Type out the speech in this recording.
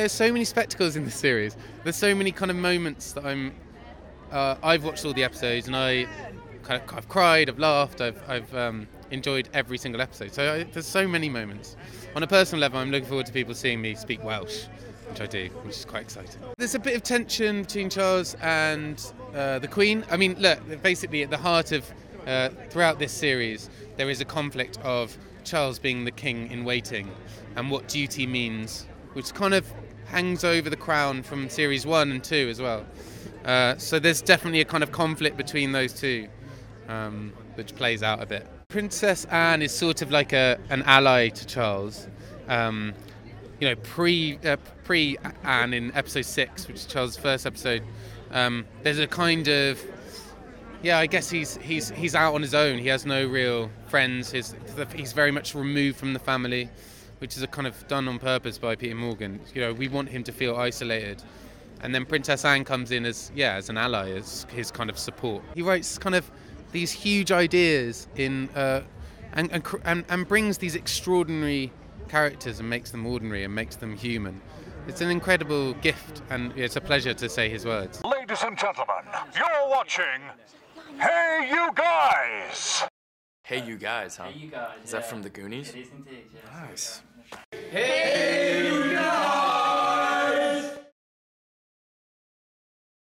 there's so many spectacles in this series. There's so many kind of moments that I've watched all the episodes, and I've cried, I've laughed, I've enjoyed every single episode. So there's so many moments. On a personal level, I'm looking forward to people seeing me speak Welsh, which I do, which is quite exciting. There's a bit of tension between Charles and the Queen. I mean, look, basically at the heart of throughout this series, there is a conflict of Charles being the king in waiting and what duty means, which kind of hangs over the crown from series 1 and 2 as well. So there's definitely a kind of conflict between those two, which plays out a bit. Princess Anne is sort of like an ally to Charles. Pre Anne in episode 6, which is Charles' first episode. There's a kind of, I guess he's out on his own. He has no real friends. He's very much removed from the family, which is a kind of done on purpose by Peter Morgan. You know, we want him to feel isolated. And then Princess Anne comes in as an ally, as his kind of support. He writes kind of these huge ideas in and brings these extraordinary characters and makes them ordinary and makes them human. It's an incredible gift, and it's a pleasure to say his words. Ladies and gentlemen, you're watching Hey You Guys! Hey You Guys, huh? Hey You Guys, is that from the Goonies? It is indeed, yeah. Nice. Hey!